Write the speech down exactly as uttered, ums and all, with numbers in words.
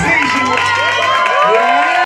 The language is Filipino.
Day.